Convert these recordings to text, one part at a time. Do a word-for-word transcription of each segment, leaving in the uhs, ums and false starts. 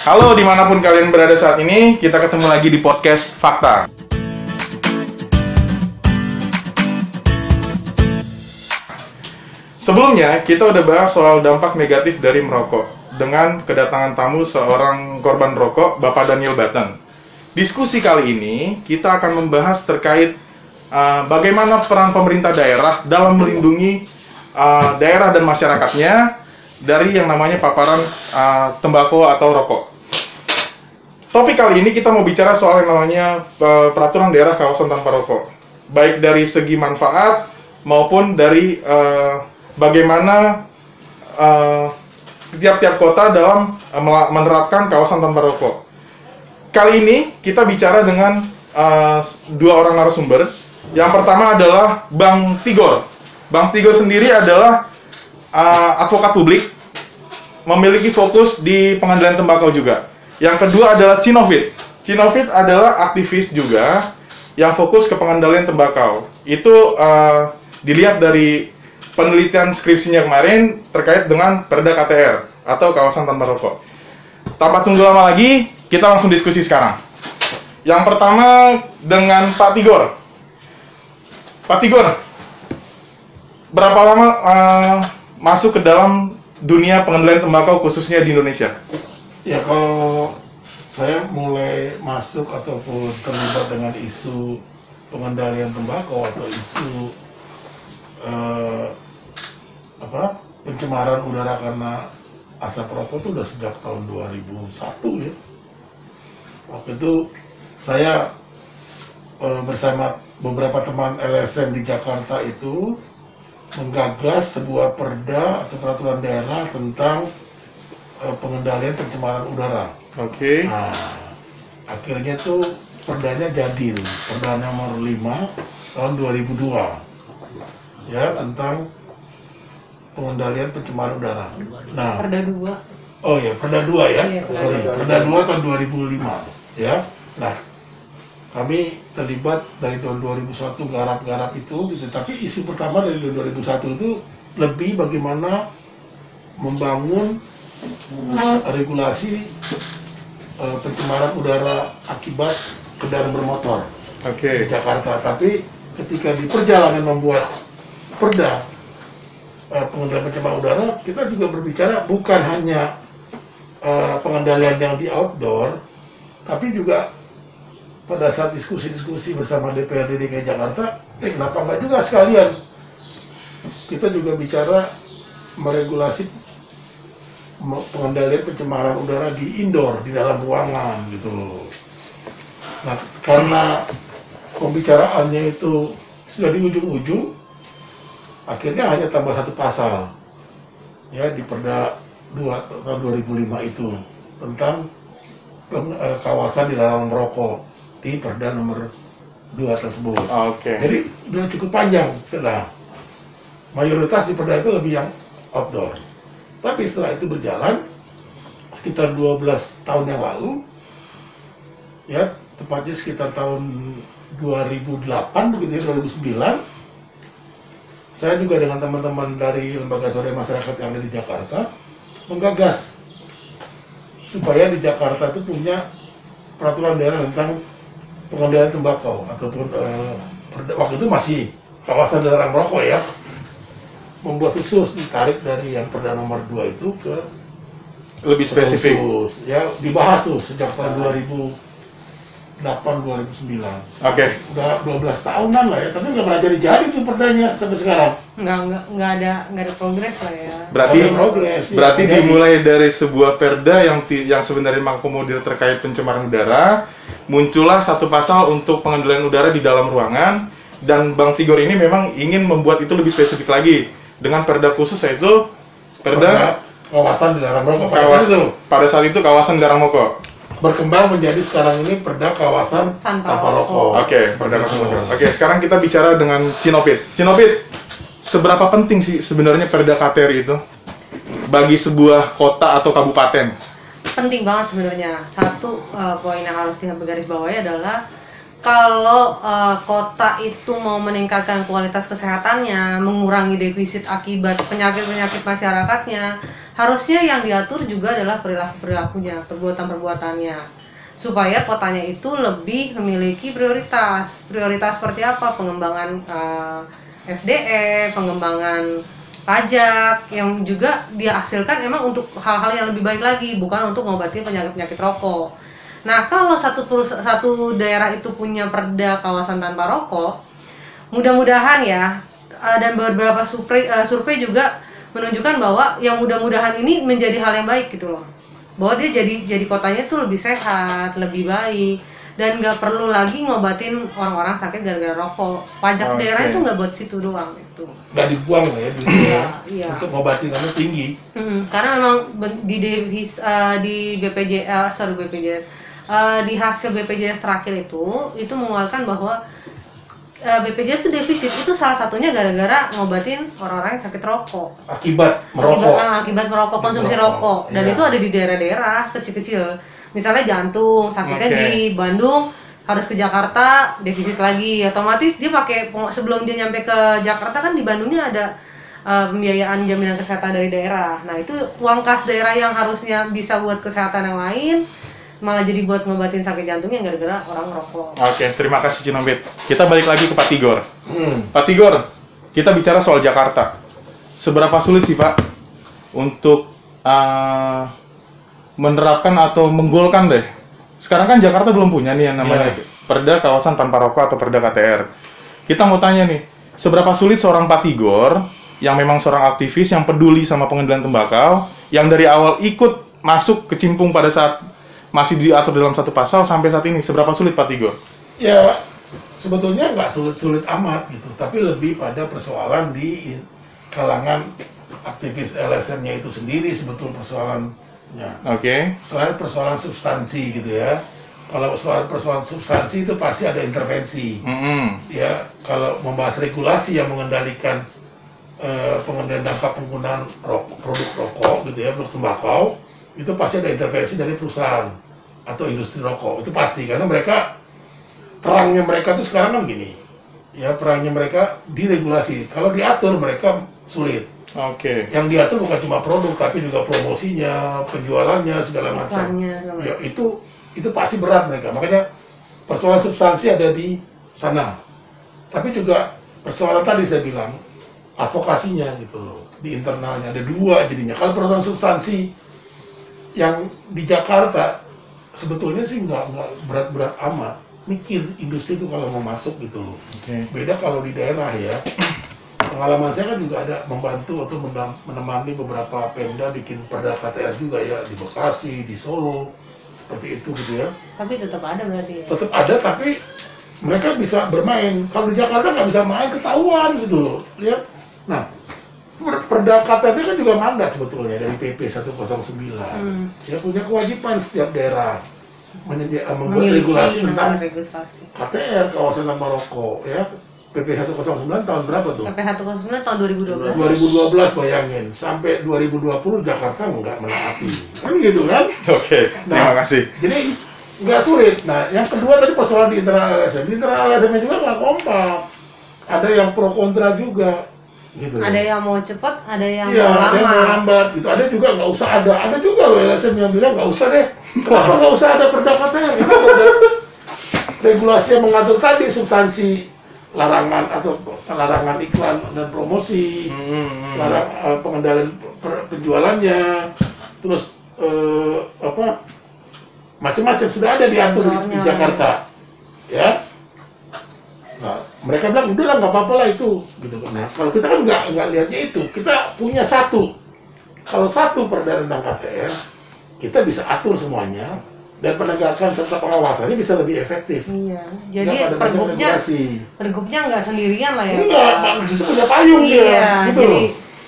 Halo dimanapun kalian berada saat ini, kita ketemu lagi di podcast Fakta. Sebelumnya, kita udah bahas soal dampak negatif dari merokok dengan kedatangan tamu seorang korban rokok, Bapak Daniel Batten. Diskusi kali ini, kita akan membahas terkait uh, bagaimana peran pemerintah daerah dalam melindungi uh, daerah dan masyarakatnya dari yang namanya paparan uh, tembakau atau rokok. Topik kali ini kita mau bicara soal yang namanya uh, peraturan daerah kawasan tanpa rokok, baik dari segi manfaat maupun dari uh, bagaimana uh, tiap-tiap kota dalam uh, menerapkan kawasan tanpa rokok. Kali ini kita bicara dengan uh, dua orang narasumber. Yang pertama adalah Bang Tigor. Bang Tigor sendiri adalah Uh, advokat publik, memiliki fokus di pengendalian tembakau juga. Yang kedua adalah Cinovit. Cinovit adalah aktivis juga yang fokus ke pengendalian tembakau. Itu uh, dilihat dari penelitian skripsinya kemarin terkait dengan Perda K T R atau kawasan tanpa rokok. Tanpa tunggu lama lagi, kita langsung diskusi sekarang. Yang pertama dengan Pak Tigor. Pak Tigor, berapa lama uh, masuk ke dalam dunia pengendalian tembakau khususnya di Indonesia? Ya, kalau saya mulai masuk ataupun terlibat dengan isu pengendalian tembakau atau isu eh, apa pencemaran udara karena asap rokok itu udah sejak tahun dua ribu satu ya. Waktu itu saya eh, bersama beberapa teman L S M di Jakarta itu menggagas sebuah perda atau peraturan daerah tentang uh, pengendalian pencemaran udara. Oke. Okay. Nah, akhirnya tuh perdanya jadi, perda nomor lima tahun dua ribu dua. Ya, tentang pengendalian pencemaran udara. Nah, perda dua. Oh ya, perda dua ya. Iya, Sorry, perda dua tahun dua ribu lima ya. Nah, kami terlibat dari tahun dua ribu satu, garap-garap itu, tapi isu pertama dari tahun dua ribu satu itu lebih bagaimana membangun regulasi uh, pencemaran udara akibat kendaraan bermotor okay. di Jakarta. Tapi ketika di perjalanan membuat perda uh, pengendalian pencemaran udara, kita juga berbicara bukan hanya uh, pengendalian yang di outdoor, tapi juga pada saat diskusi-diskusi bersama D P R D D K I Jakarta, eh, kenapa nggak juga sekalian? Kita juga bicara meregulasi pengendalian pencemaran udara di indoor, di dalam ruangan, gitu loh. Nah, karena pembicaraannya itu sudah di ujung-ujung, akhirnya hanya tambah satu pasal, ya, di Perda dua tahun dua ribu lima itu, tentang eh, kawasan di dalam merokok, di perda nomor dua tersebut. Oke. Okay. Jadi udah cukup panjang. Nah, mayoritas di perda itu lebih yang outdoor. Tapi setelah itu berjalan sekitar dua belas tahun yang lalu, ya tepatnya sekitar tahun dua ribu delapan begitu ya, dua ribu sembilan, saya juga dengan teman-teman dari lembaga swadaya masyarakat yang ada di Jakarta menggagas supaya di Jakarta itu punya peraturan daerah tentang pengendalian tembakau ataupun eh, waktu itu masih kawasan daerah merokok ya, membuat khusus, ditarik dari yang perda nomor dua itu ke lebih spesifik khusus, ya dibahas tuh sejak tahun dua ribu delapan dua ribu sembilan. Oke. Udah dua belas tahunan lah ya, tapi nggak pernah jadi jadi tuh perdanya sampai sekarang. Nggak nggak nggak ada nggak ada progres lah ya. Berarti progres. Berarti ya, dimulai ya. Dari sebuah perda yang yang sebenarnya mengakomodir terkait pencemaran udara, muncullah satu pasal untuk pengendalian udara di dalam ruangan, dan Bang Tigor ini memang ingin membuat itu lebih spesifik lagi dengan perda khusus, yaitu perda, perda kawasan dilarang merokok. Kawasan pada saat itu kawasan dilarang merokok. Berkembang menjadi sekarang ini perda kawasan tanpa, tanpa rokok. Oke, okay, perda kawasan tanpa rokok. Oke, okay, sekarang kita bicara dengan Cinovit. Cinovit, seberapa penting sih sebenarnya perda K T R itu bagi sebuah kota atau kabupaten? Penting banget sebenarnya. Satu uh, poin yang harus digaris bawahi adalah kalau uh, kota itu mau meningkatkan kualitas kesehatannya, mengurangi defisit akibat penyakit-penyakit masyarakatnya, harusnya yang diatur juga adalah perilaku-perilakunya, perbuatan-perbuatannya, supaya kotanya itu lebih memiliki prioritas. Prioritas seperti apa? Pengembangan uh, S D M, pengembangan pajak, yang juga dihasilkan emang untuk hal-hal yang lebih baik lagi, bukan untuk mengobati penyakit-penyakit rokok. Nah, kalau satu, satu daerah itu punya perda kawasan tanpa rokok, mudah-mudahan ya, dan beberapa survei, survei juga menunjukkan bahwa yang mudah-mudahan ini menjadi hal yang baik gitu loh. Bahwa dia jadi jadi kotanya tuh lebih sehat, lebih baik, dan nggak perlu lagi ngobatin orang-orang sakit gara-gara rokok. Pajak okay. daerah itu nggak buat situ doang itu. Nggak dibuang ya, ya, iya. Untuk ngobatin kamu tinggi. Hmm, karena memang di Davis, uh, di BPJS, uh, sorry BPJS, uh, di hasil B P J S terakhir itu, itu mengeluarkan bahwa B P J S itu defisit, itu salah satunya gara-gara ngobatin orang-orang yang sakit rokok. Akibat merokok. Akibat, nah, akibat merokok, konsumsi merokok. rokok. Dan yeah. itu ada di daerah-daerah kecil-kecil. Misalnya jantung, sakitnya okay. di Bandung, harus ke Jakarta, defisit lagi. Otomatis dia pakai, sebelum dia nyampe ke Jakarta kan di Bandungnya ada uh, pembiayaan jaminan kesehatan dari daerah. Nah itu uang kas daerah yang harusnya bisa buat kesehatan yang lain, malah jadi buat ngobatin sakit jantungnya gara-gara orang rokok. Oke, okay, terima kasih Cinovit. Kita balik lagi ke Pak Tigor. Hmm. Pak Tigor, kita bicara soal Jakarta. Seberapa sulit sih Pak untuk uh, menerapkan atau menggolkan deh? Sekarang kan Jakarta belum punya nih yang namanya yeah. perda kawasan tanpa rokok atau perda K T R. Kita mau tanya nih, seberapa sulit seorang Pak Tigor yang memang seorang aktivis yang peduli sama pengendalian tembakau, yang dari awal ikut masuk kecimpung pada saat masih diatur dalam satu pasal sampai saat ini, seberapa sulit Pak Tigor? Ya, sebetulnya nggak sulit-sulit amat gitu, tapi lebih pada persoalan di kalangan aktivis L S M-nya itu sendiri sebetulnya persoalannya. Oke. Okay. Selain persoalan substansi gitu ya, kalau soal persoalan substansi itu pasti ada intervensi. Mm-hmm. Ya, kalau membahas regulasi yang mengendalikan eh, pengendalian dampak penggunaan rokok, produk rokok gitu ya, produk tembakau, itu pasti ada intervensi dari perusahaan atau industri rokok, itu pasti, karena mereka perangnya mereka tuh sekarang kan gini ya, perangnya mereka diregulasi, kalau diatur mereka sulit. Oke. Okay. Yang diatur bukan cuma produk tapi juga promosinya, penjualannya, segala macam ya, itu itu pasti berat mereka, makanya persoalan substansi ada di sana, tapi juga persoalan tadi saya bilang advokasinya gitu loh, di internalnya ada dua jadinya. Kalau persoalan substansi yang di Jakarta sebetulnya sih nggak nggak berat-berat amat, mikir industri itu kalau mau masuk gitu loh. Okay. Beda kalau di daerah ya. Pengalaman saya kan juga ada membantu atau menemani beberapa Pemda bikin perda K T R juga ya, di Bekasi, di Solo, seperti itu gitu ya. Tapi tetap ada berarti ya? Tetap ada, tapi mereka bisa bermain. Kalau di Jakarta nggak bisa main, ketahuan gitu loh. Lihat, nah. Perda K T R kan juga mandat sebetulnya dari P P seratus sembilan. Hmm. Ya punya kewajiban setiap daerah menyediakan, membuat regulasi tentang K T R kawasan tanpa rokok ya. P P seratus sembilan tahun berapa tuh? P P seratus sembilan tahun dua ribu dua belas. dua ribu dua belas bayangin, sampai dua ribu dua puluh Jakarta nggak menaati. Kan gitu kan? Oke. Nah, terima kasih. Jadi nggak sulit. Nah, yang kedua tadi persoalan di internal L S M. Di internal L S M juga nggak kompak. Ada yang pro kontra juga. Gitu. Ada yang mau cepat, ada yang ya, mau lambat. Gitu. Ada juga nggak usah ada, ada juga loh L S M yang bilang nggak usah deh. Kenapa nggak usah ada perda K T R? Regulasi yang mengatur tadi substansi larangan atau larangan iklan dan promosi, hmm, hmm, larang uh, pengendalian penjualannya, terus uh, apa macam-macam sudah ada diatur di, di Jakarta, ya. Nah, mereka bilang udah lah nggak apa-apa lah itu gitu kan. Nah, kalau kita kan nggak nggak lihatnya itu, kita punya satu, kalau satu perda tentang K T R kita bisa atur semuanya dan penegakan serta pengawasannya bisa lebih efektif. Iya, jadi pergubnya pergubnya nggak sendirian lah ya. Nggak, justru punya payung dia. Iya, gitu jadi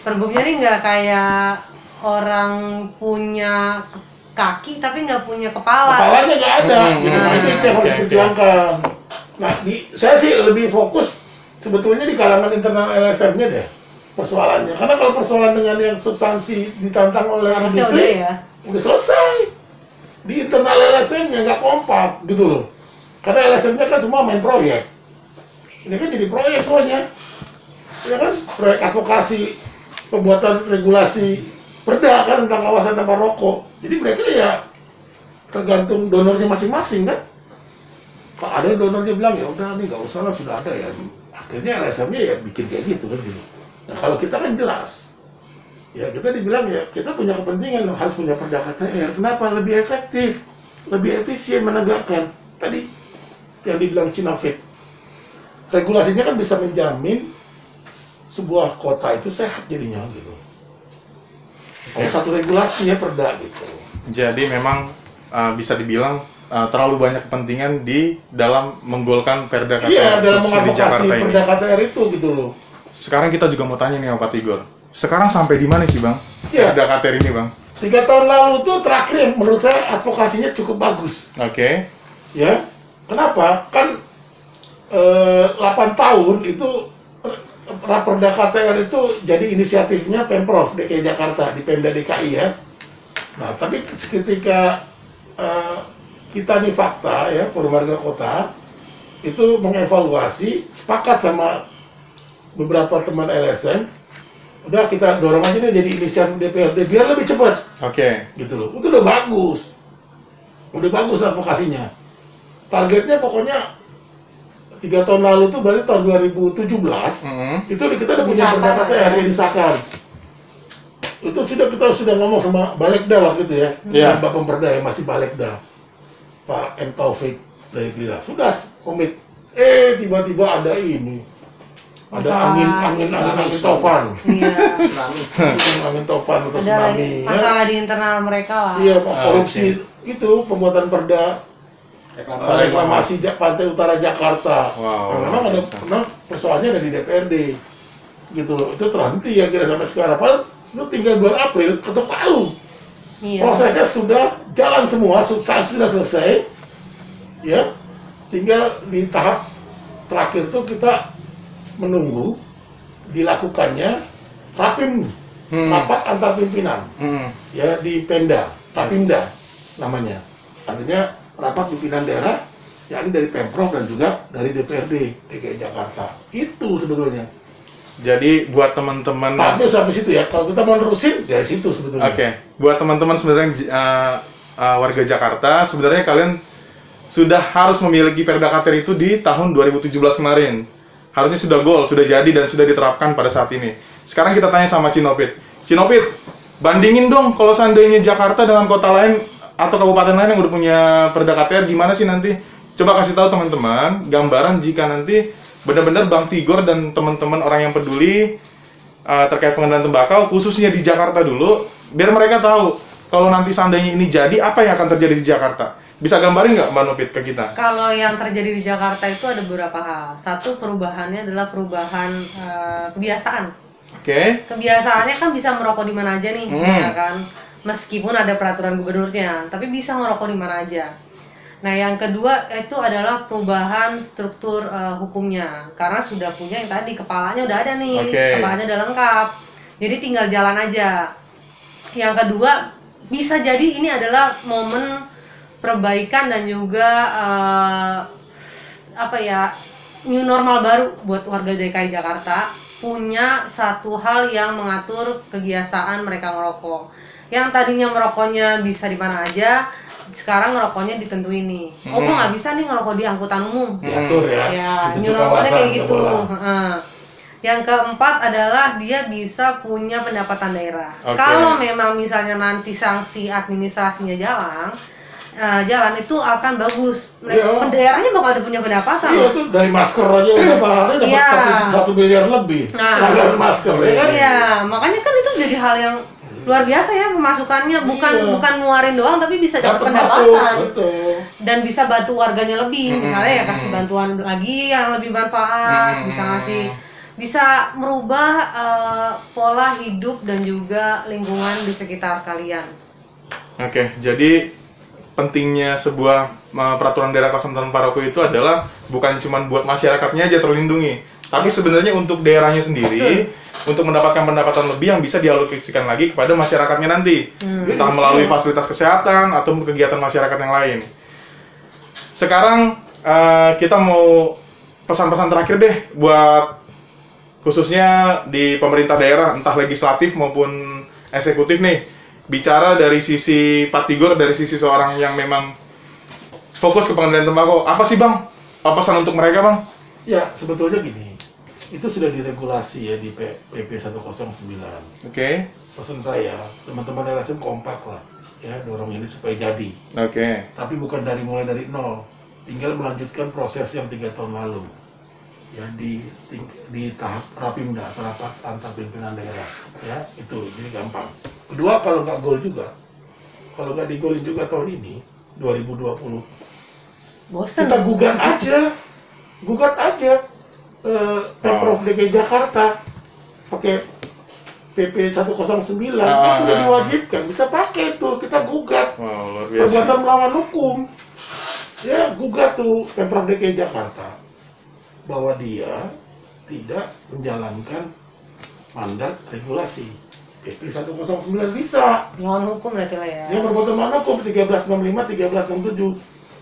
pergubnya ini nggak kayak orang punya kaki tapi nggak punya kepala. Kepalanya nggak ada. Hmm, nah, nah, itu yang okay, harus diperjuangkan. Okay. Nah, di, saya sih lebih fokus sebetulnya di kalangan internal L S M-nya deh persoalannya. Karena kalau persoalan dengan yang substansi ditantang oleh industri, udah, ya? udah selesai. Di internal L S M-nya nggak kompak gitu loh. Karena L S M-nya kan semua main proyek. Ini kan jadi proyek semuanya. Ya kan, proyek advokasi, pembuatan regulasi perda kan tentang kawasan tanpa rokok. Jadi mereka ya tergantung donornya masing-masing kan. Pak ada donornya bilang ya udah nih nggak usah lah sudah ada ya. Akhirnya L S M-nya ya bikin kayak gitu kan gitu. Nah kalau kita kan jelas. Ya kita dibilang ya kita punya kepentingan harus punya perda K T R. Kenapa? Lebih efektif, lebih efisien menegakkan. Tadi yang dibilang Cinovit. Regulasinya kan bisa menjamin sebuah kota itu sehat jadinya gitu. Kalau satu regulasinya perda gitu. Jadi memang uh, bisa dibilang uh, terlalu banyak kepentingan di dalam menggolkan perda K T R. Iya, dalam mengadvokasi perda K T R itu gitu loh. Sekarang kita juga mau tanya nih sama Pak Tigor. Sekarang sampai di mana sih Bang? Iya. Perda K T R ini Bang. Tiga tahun lalu tuh terakhir yang menurut saya advokasinya cukup bagus. Oke. Okay. Ya, kenapa? Kan eh, delapan tahun itu raperda K T R itu jadi inisiatifnya Pemprov D K I Jakarta, di Pemda D K I ya. Nah, tapi ketika eh, kita nih fakta ya, forum warga kota itu mengevaluasi, sepakat sama beberapa teman L S M, udah kita dorong aja nih jadi inisiatif D P R D biar lebih cepat. Oke. Okay. Gitu loh, itu udah bagus, udah bagus advokasinya. Targetnya pokoknya tiga tahun lalu tuh berarti tahun dua ribu tujuh belas mm-hmm. itu kita udah punya perda K T R yang disahkan. Itu sudah kita sudah ngomong sama Balekda waktu itu ya, yeah. Mbak Pemperda yang masih Balekda, Pak M Taufik dari Gerila sudah komit. Eh tiba-tiba ada ini, ada Bapak, angin angin angin angin topan, tsunami, angin topan atau tsunami. Masalah ya. Di internal mereka lah. Iya korupsi oh, okay. itu pembuatan perda. Reklamasi, reklamasi pantai utara Jakarta. Wow, nah, memang ada memang persoalannya ada di D P R D gitu loh. Itu terhenti ya kira sampai sekarang. Padahal itu tinggal bulan April ketuk palu. Iya. Prosesnya sudah jalan semua, substansi sudah selesai. Ya, tinggal di tahap terakhir tuh kita menunggu dilakukannya rapim hmm. rapat antar pimpinan hmm. ya di Pemda, Rapimda namanya. Artinya rapat pimpinan daerah, yakni dari Pemprov dan juga dari D P R D D K I Jakarta. Itu sebetulnya. Jadi buat teman-teman. Tapi sampai situ ya. Kalau kita mau nerusin dari situ sebetulnya. Oke. Okay. Buat teman-teman sebenarnya uh, uh, warga Jakarta, sebenarnya kalian sudah harus memiliki perda K T R itu di tahun dua ribu tujuh belas kemarin. Harusnya sudah goal, sudah jadi dan sudah diterapkan pada saat ini. Sekarang kita tanya sama Cinovit. Cinovit, bandingin dong kalau seandainya Jakarta dengan kota lain atau kabupaten lain yang udah punya perda K T R gimana sih nanti? Coba kasih tahu teman-teman gambaran jika nanti benar-benar Bang Tigor dan teman-teman orang yang peduli uh, terkait pengendalian tembakau khususnya di Jakarta dulu biar mereka tahu kalau nanti seandainya ini jadi apa yang akan terjadi di Jakarta. Bisa gambarin nggak Mbak Nupit ke kita? Kalau yang terjadi di Jakarta itu ada beberapa hal. Satu perubahannya adalah perubahan uh, kebiasaan. Oke. Okay. Kebiasaannya kan bisa merokok di mana aja nih, hmm. ya kan? Meskipun ada peraturan gubernurnya, tapi bisa ngerokok di mana aja. Nah, yang kedua itu adalah perubahan struktur uh, hukumnya, karena sudah punya yang tadi kepalanya udah ada nih, okay. kepalanya udah lengkap, jadi tinggal jalan aja. Yang kedua bisa jadi ini adalah momen perbaikan dan juga uh, apa ya new normal baru buat warga D K I Jakarta punya satu hal yang mengatur kebiasaan mereka ngerokok. Yang tadinya merokoknya bisa di mana aja, sekarang ngerokoknya ditentuin nih. Hmm. Oh, kok nggak bisa nih ngerokok di angkutan umum? Diatur ya. Ya, new normalnya kayak gitu. Heeh. Yang keempat adalah dia bisa punya pendapatan daerah. Okay. Kalau memang misalnya nanti sanksi administrasinya jalan, uh, jalan itu akan bagus. Mereka yeah. daerahnya bakal ada punya pendapatan. Iya, yeah, itu dari masker aja udah bahari dapat yeah. satu miliar lebih. Nah, dari masker ya. Iya, yeah. makanya kan itu jadi hal yang luar biasa ya pemasukannya, bukan iya. bukan ngeluarin doang tapi bisa dapat pendapatan dan bisa bantu warganya lebih, misalnya ya kasih bantuan lagi yang lebih bermanfaat, bisa ngasih, bisa merubah uh, pola hidup dan juga lingkungan di sekitar kalian. Oke, jadi pentingnya sebuah peraturan daerah kawasan tanpa rokok itu adalah bukan cuma buat masyarakatnya aja terlindungi, tapi sebenarnya untuk daerahnya sendiri. Betul. Untuk mendapatkan pendapatan lebih yang bisa dialokasikan lagi kepada masyarakatnya nanti, hmm. entah melalui fasilitas kesehatan atau kegiatan masyarakat yang lain. Sekarang uh, kita mau pesan-pesan terakhir deh buat khususnya di pemerintah daerah, entah legislatif maupun eksekutif nih, bicara dari sisi Pak Tigor, dari sisi seorang yang memang fokus ke pengendalian tembakau. Apa sih Bang? Apa pesan untuk mereka Bang? Ya, sebetulnya gini, itu sudah diregulasi ya di P P seratus sembilan. Oke. Okay. Pesan saya, teman-teman L S M kompak lah, ya dorong ini supaya jadi. Oke. Okay. Tapi bukan dari mulai dari nol, tinggal melanjutkan proses yang tiga tahun lalu. Ya di di tahap rapimda, rapat antar pimpinan daerah, ya itu jadi gampang. Kedua, kalau nggak gol juga, kalau nggak digolin juga tahun ini dua ribu dua puluh, bosen. Kita gugat aja, gugat aja eh, Pemprov D K I Jakarta pakai P P seratus sembilan, wow. Kan sudah diwajibkan, bisa pakai tuh, kita gugat, wow, perbuatan melawan hukum, ya gugat tuh Pemprov D K I Jakarta bahwa dia tidak menjalankan mandat regulasi P P seratus sembilan. Bisa melawan hukum berarti lah ya. Ya berbuat melawan hukum tiga belas enam puluh lima, tiga belas enam puluh tujuh.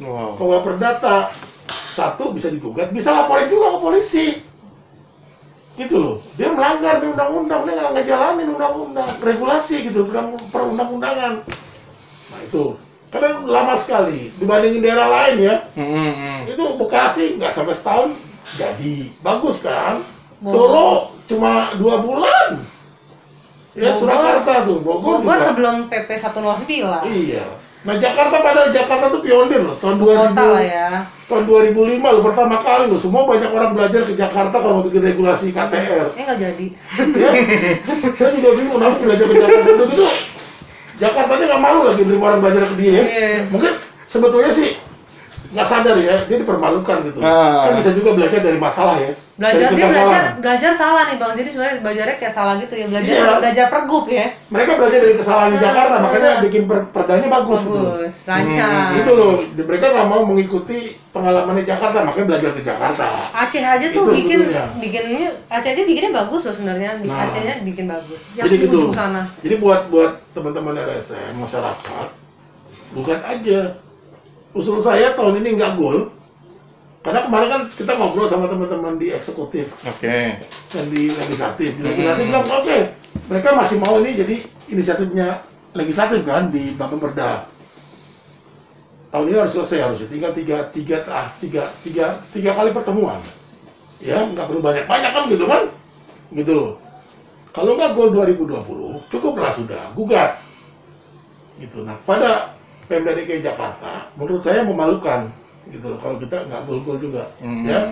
Wow. Bahwa perdata satu bisa digugat, bisa laporin juga ke polisi. Gitu loh. Dia melanggar di undang-undang, dia nggak ngejalanin undang-undang regulasi gitu, perundang-undangan. Nah itu kadang lama sekali dibandingin daerah lain ya. Mm-hmm. Itu Bekasi nggak sampai setahun. Jadi bagus kan? Solo cuma dua bulan. Ya Bogor, Surakarta tuh, Bogor, Bogor juga. Sebelum P P seratus sembilan. Iya. Nah Jakarta, padahal Jakarta tuh pionir loh. Tahun dua ribu, lah ya. Tahun dua ribu lima loh pertama kali loh. Semua banyak orang belajar ke Jakarta kalau bikin regulasi K T R. Eh nggak jadi. Ya. Saya juga bingung harus belajar ke Jakarta itu gitu. Jakarta nya nggak mau lagi nerima orang belajar ke dia. Ya. Yeah. Mungkin sebetulnya sih nggak sadar ya, dia dipermalukan gitu. Ah. Kan bisa juga belajar dari masalah ya. Belajar dia belajar, belajar salah nih Bang. Jadi sebenarnya belajarnya kayak salah gitu ya. Belajar iya. Belajar pergub ya. Mereka belajar dari kesalahan di nah, Jakarta, nah, makanya nah. bikin per perdanya bagus, bagus gitu. Lancar. Hmm, gitu loh. Mereka nggak mau mengikuti pengalaman di Jakarta, makanya belajar ke Jakarta. Aceh aja tuh itu bikin sebetulnya. bikinnya Aceh aja bikinnya bagus loh sebenarnya. Nah. Acehnya bikin bagus. Yang jadi gitu. Sana. Jadi buat buat teman-teman L S M masyarakat, bukan aja. Usul saya tahun ini nggak gol, karena kemarin kan kita ngobrol sama teman-teman di eksekutif, okay. Dan di legislatif. Di legislatif hmm. bilang oke, okay. Mereka masih mau ini jadi inisiatifnya legislatif kan di Bapak Pemda. Tahun ini harus selesai harusnya, tinggal tiga tiga ah, tiga tiga tiga kali pertemuan, ya nggak perlu banyak banyak kan gitu kan, gitu loh. Kalau nggak gol dua ribu dua puluh cukuplah sudah gugat, gitu. Nah pada Pemda D K I Jakarta, menurut saya memalukan gitu loh, kalau kita nggak gol-gol juga, hmm. ya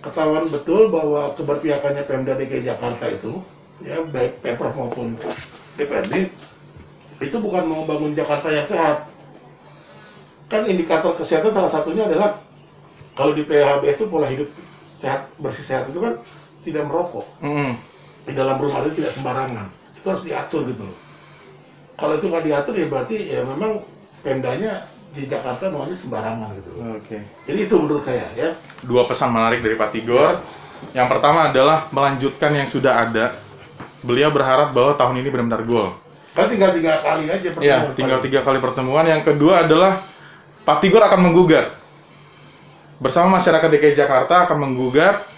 ketahuan betul bahwa keberpihakannya Pemda D K I Jakarta itu, ya baik Pemprov maupun D P R D, itu bukan mau bangun Jakarta yang sehat. Kan indikator kesehatan salah satunya adalah kalau di P H B S itu pola hidup sehat, bersih sehat itu kan tidak merokok, hmm. di dalam rumah itu tidak sembarangan, itu harus diatur gitu loh. Kalau itu nggak diatur ya berarti ya memang pemdanya di Jakarta maunya sembarangan gitu. Oke. Jadi itu menurut saya ya. Dua pesan menarik dari Pak Tigor. Yang pertama adalah melanjutkan yang sudah ada. Beliau berharap bahwa tahun ini benar-benar gol. Kalau tinggal tiga kali aja pertemuan. Iya, tinggal tiga kali pertemuan. Yang kedua adalah Pak Tigor akan menggugat bersama masyarakat D K I Jakarta akan menggugat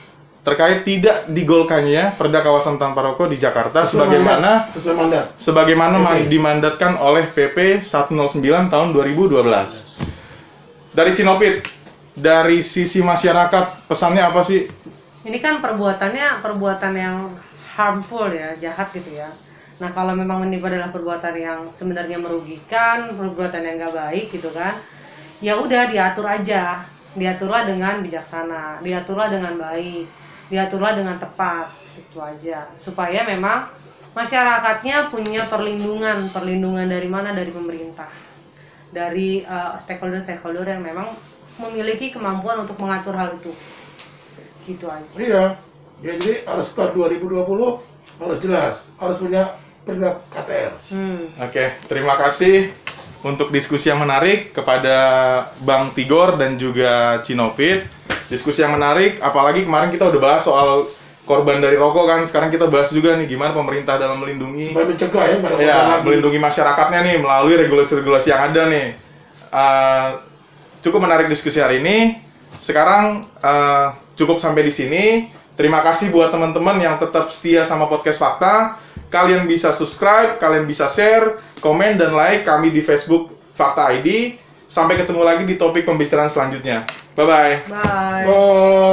terkait tidak digolkannya perda kawasan tanpa rokok di Jakarta sesuai sebagaimana mandat. Mandat. sebagaimana P P dimandatkan oleh P P seratus sembilan tahun dua ribu dua belas. Yes. Dari Cinovit, dari sisi masyarakat pesannya apa sih? Ini kan perbuatannya perbuatan yang harmful ya, jahat gitu ya. Nah, kalau memang ini adalah perbuatan yang sebenarnya merugikan, perbuatan yang nggak baik gitu kan. Ya udah diatur aja. Diaturlah dengan bijaksana, diaturlah dengan baik. Diaturlah dengan tepat, itu aja. Supaya memang masyarakatnya punya perlindungan, perlindungan dari mana? Dari pemerintah, dari uh, stakeholder-stakeholder yang memang memiliki kemampuan untuk mengatur hal itu. Gitu aja. Iya, ya, jadi harus start dua ribu dua puluh harus jelas, harus punya perda K T R. Hmm. Oke, terima kasih untuk diskusi yang menarik kepada Bang Tigor dan juga Cinovit. Diskusi yang menarik, apalagi kemarin kita udah bahas soal korban dari rokok kan. Sekarang kita bahas juga nih gimana pemerintah dalam melindungi supaya mencegah ya, pada ya melindungi masyarakatnya nih melalui regulasi-regulasi yang ada nih. Uh, cukup menarik diskusi hari ini. Sekarang uh, cukup sampai di sini. Terima kasih buat teman-teman yang tetap setia sama Podcast Fakta. Kalian bisa subscribe, kalian bisa share, komen, dan like kami di Facebook Fakta I D. Sampai ketemu lagi di topik pembicaraan selanjutnya. Bye-bye. Bye. Bye. Bye.